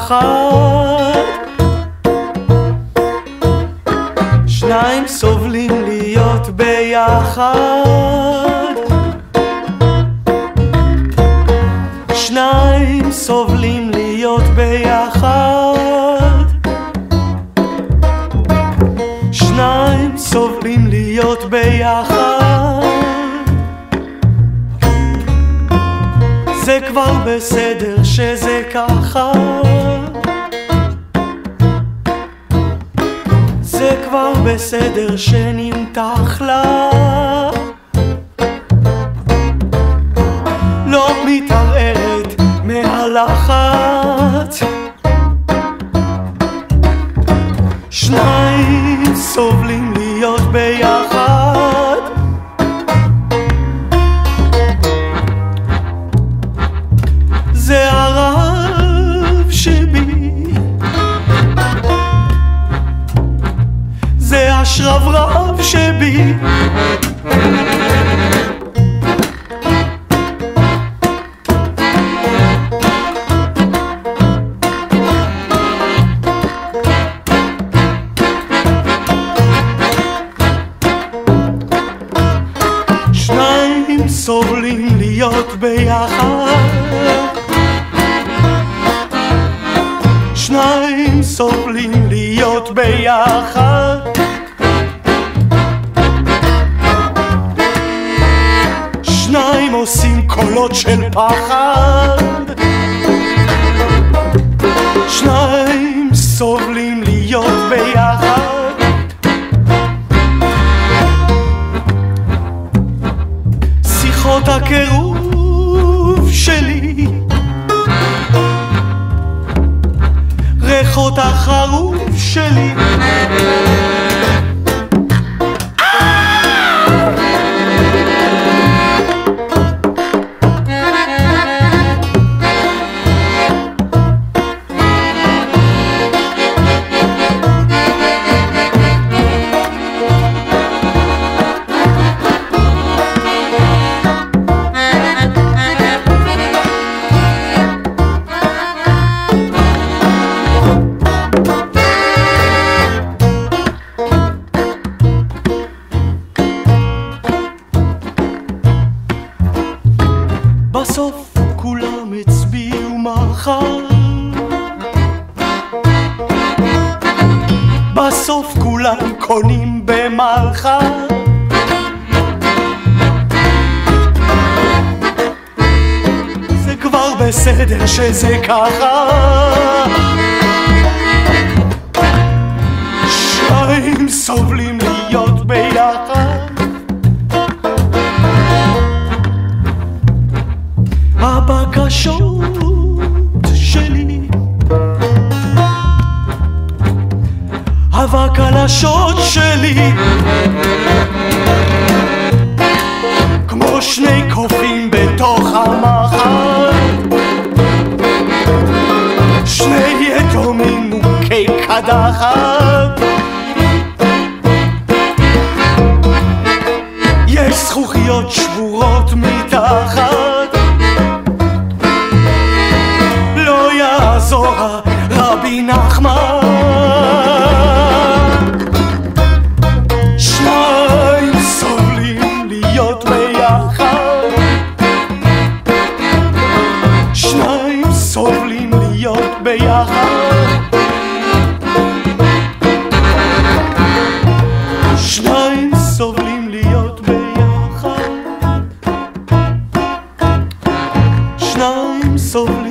אחת. שניים סובלים להיות ביחד, שניים סובלים להיות ביחד, שניים סובלים להיות ביחד. זה כבר בסדר שזה ככה, זה כבר בסדר שנמתח לה, לא מתערערת מהלחץ. שניים סובלים להיות ביחד, זה הרב שבי, זה השרברב שבי. שניים סובלים להיות ביחד, שניים סובלים להיות ביחד. שניים עושים קולות של פחד, שניים סובלים להיות ביחד. שיחות הקירוב שלי, ריחות החרוב שלי. בסוף כולם הצביעו מחר, בסוף כולם קונים במלחר. זה כבר בסדר שזה ככה, שניים סובלים להיות ביחד. הבקשות שלי, הבקשות שלי, כמו שני קופים בתוך המחר, שני יתומים מוכי קדחת. יש זכוכיות שבורות מתחת, רבי נחמן. שניים סובלים להיות ביחד, שניים סובלים להיות ביחד, שניים סובלים להיות ביחד, שניים סובלים.